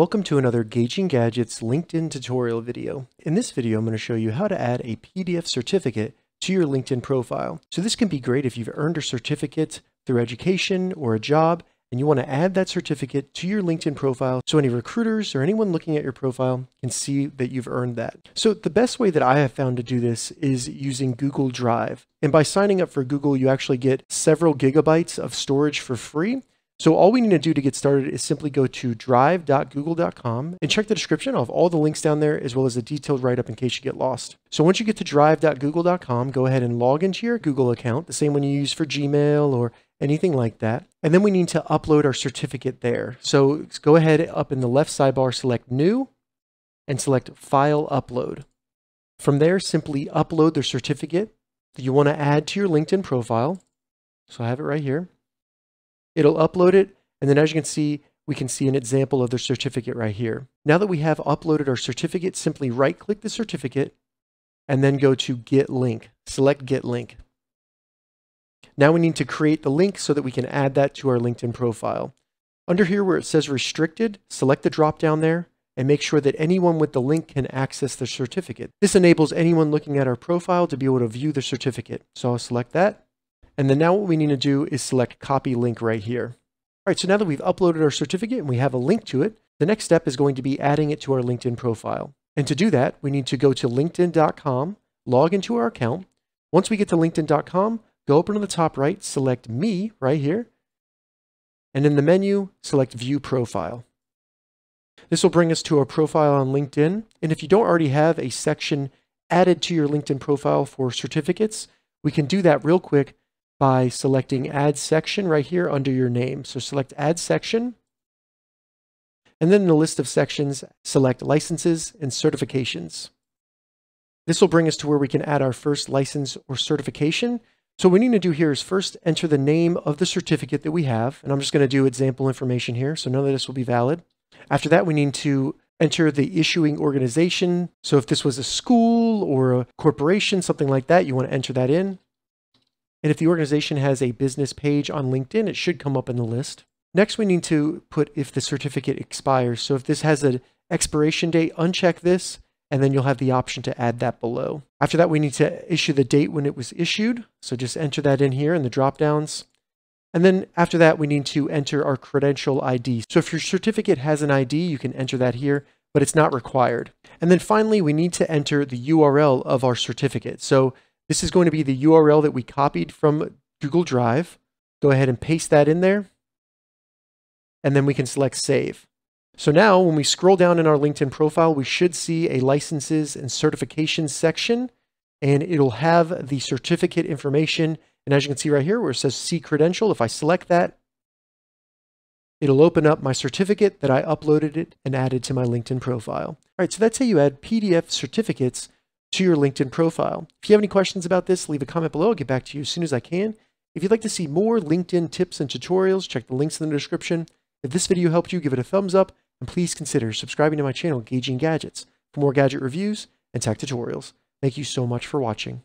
Welcome to another Gauging Gadgets LinkedIn tutorial video. In this video, I'm going to show you how to add a PDF certificate to your LinkedIn profile. So this can be great if you've earned a certificate through education or a job, and you want to add that certificate to your LinkedIn profile so any recruiters or anyone looking at your profile can see that you've earned that. So the best way that I have found to do this is using Google Drive. And by signing up for Google, you actually get several gigabytes of storage for free. So all we need to do to get started is simply go to drive.google.com and check the description. I'll have all the links down there as well as a detailed write-up in case you get lost. So once you get to drive.google.com, go ahead and log into your Google account, the same one you use for Gmail or anything like that. And then we need to upload our certificate there. So go ahead up in the left sidebar, select New and select File Upload. From there, simply upload the certificate that you want to add to your LinkedIn profile. So I have it right here. It'll upload it, and then as you can see, we can see an example of the certificate right here. Now that we have uploaded our certificate, simply right-click the certificate, and then go to Get Link. Select Get Link. Now we need to create the link so that we can add that to our LinkedIn profile. Under here where it says Restricted, select the drop-down there, and make sure that anyone with the link can access the certificate. This enables anyone looking at our profile to be able to view the certificate. So I'll select that. And then now what we need to do is select copy link right here. All right, so now that we've uploaded our certificate and we have a link to it, the next step is going to be adding it to our LinkedIn profile. And to do that, we need to go to linkedin.com, log into our account. Once we get to linkedin.com, go up into the top right, select Me right here. And in the menu, select View Profile. This will bring us to our profile on LinkedIn. And if you don't already have a section added to your LinkedIn profile for certificates, we can do that real quick by selecting Add Section right here under your name. So select Add Section, and then in the list of sections, select Licenses and Certifications. This will bring us to where we can add our first license or certification. So what we need to do here is first enter the name of the certificate that we have, and I'm just gonna do example information here, so none of this will be valid. After that, we need to enter the issuing organization. So if this was a school or a corporation, something like that, you wanna enter that in. And if the organization has a business page on LinkedIn, it should come up in the list. Next, we need to put if the certificate expires. So if this has an expiration date, uncheck this, and then you'll have the option to add that below. After that, we need to issue the date when it was issued. So just enter that in here in the drop-downs. And then after that, we need to enter our credential ID. So if your certificate has an ID, you can enter that here, but it's not required. And then finally, we need to enter the URL of our certificate. So this is going to be the URL that we copied from Google Drive. Go ahead and paste that in there. And then we can select Save. So now when we scroll down in our LinkedIn profile, we should see a Licenses and Certifications section, and it'll have the certificate information. And as you can see right here where it says See Credential, if I select that, it'll open up my certificate that I uploaded it and added to my LinkedIn profile. All right, so that's how you add PDF certificates to your LinkedIn profile. If you have any questions about this, leave a comment below. I'll get back to you as soon as I can. If you'd like to see more LinkedIn tips and tutorials, check the links in the description. If this video helped you, give it a thumbs up, and please consider subscribing to my channel, Gauging Gadgets, for more gadget reviews and tech tutorials. Thank you so much for watching.